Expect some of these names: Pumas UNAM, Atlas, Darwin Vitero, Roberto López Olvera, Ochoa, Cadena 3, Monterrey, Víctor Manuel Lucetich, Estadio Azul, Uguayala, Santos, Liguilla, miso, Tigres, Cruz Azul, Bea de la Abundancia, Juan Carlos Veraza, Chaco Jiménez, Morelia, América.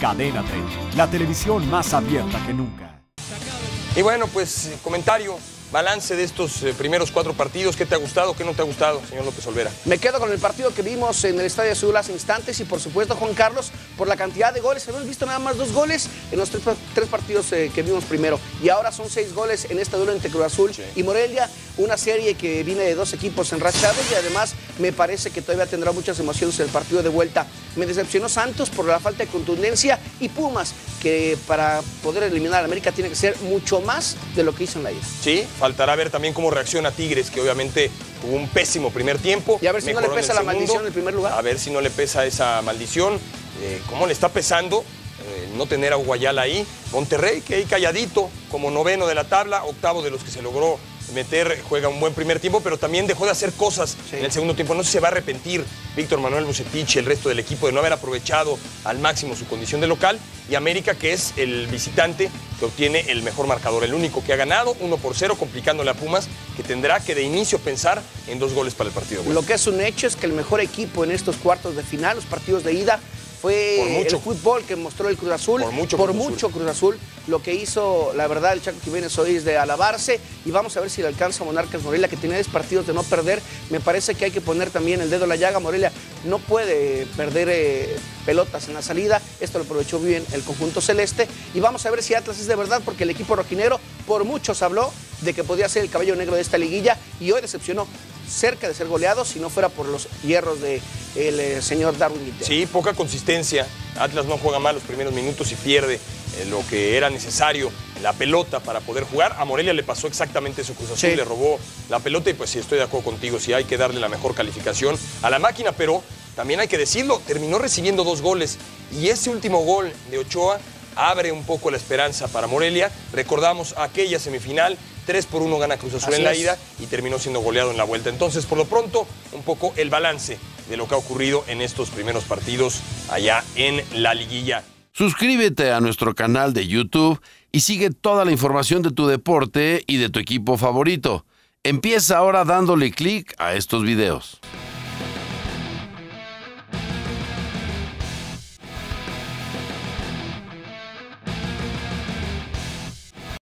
Cadena 3, la televisión más abierta que nunca. Y bueno, pues comentario, balance de estos primeros 4 partidos. ¿Qué te ha gustado, qué no te ha gustado, señor López Olvera? Me quedo con el partido que vimos en el Estadio Azul hace instantes y por supuesto, Juan Carlos, por la cantidad de goles. Hemos visto nada más 2 goles en los tres partidos que vimos primero. Y ahora son 6 goles en este duelo entre Cruz Azul y Morelia. Una serie que viene de 2 equipos enrachados y además me parece que todavía tendrá muchas emociones el partido de vuelta. Me decepcionó Santos por la falta de contundencia y Pumas, que para poder eliminar a América tiene que ser mucho más de lo que hizo en la ida. Sí. Faltará ver también cómo reacciona Tigres, que obviamente tuvo un pésimo primer tiempo. Y a ver si no le pesa la maldición en el primer lugar. A ver si no le pesa esa maldición. ¿Cómo le está pesando no tener a Uguayala ahí? Monterrey, que ahí calladito, como noveno de la tabla, octavo de los que se logró meter, juega un buen primer tiempo, pero también dejó de hacer cosas en el segundo tiempo. No sé si se va a arrepentir Víctor Manuel Lucetich, el resto del equipo, de no haber aprovechado al máximo su condición de local. Y América, que es el visitante que obtiene el mejor marcador, el único que ha ganado, 1-0, complicándole a Pumas, que tendrá que de inicio pensar en 2 goles para el partido. Lo que es un hecho es que el mejor equipo en estos cuartos de final, los partidos de ida, fue el fútbol que mostró el Cruz Azul, por mucho Cruz Azul. Lo que hizo, la verdad, el Chaco Jiménez hoy es de alabarse, y vamos a ver si le alcanza a Monarcas Morelia, que tenía 10 partidos de no perder. Me parece que hay que poner también el dedo en la llaga. Morelia no puede perder pelotas en la salida. Esto lo aprovechó bien el conjunto celeste, y vamos a ver si Atlas es de verdad, porque el equipo rojinegro por muchos habló de que podía ser el caballo negro de esta liguilla, y hoy decepcionó, cerca de ser goleado, si no fuera por los hierros del señor Darwin Vitero. Sí, poca consistencia. Atlas no juega mal los primeros minutos y pierde lo que era necesario, la pelota, para poder jugar. A Morelia le pasó exactamente eso. Cruz Azul le robó la pelota, y pues sí, estoy de acuerdo contigo, sí hay que darle la mejor calificación a la máquina, pero también hay que decirlo, terminó recibiendo 2 goles, y ese último gol de Ochoa abre un poco la esperanza para Morelia. Recordamos aquella semifinal, 3-1 gana Cruz Azul en la ida y terminó siendo goleado en la vuelta. Entonces, por lo pronto, un poco el balance de lo que ha ocurrido en estos primeros partidos allá en la liguilla. Suscríbete a nuestro canal de YouTube y sigue toda la información de tu deporte y de tu equipo favorito. Empieza ahora dándole clic a estos videos.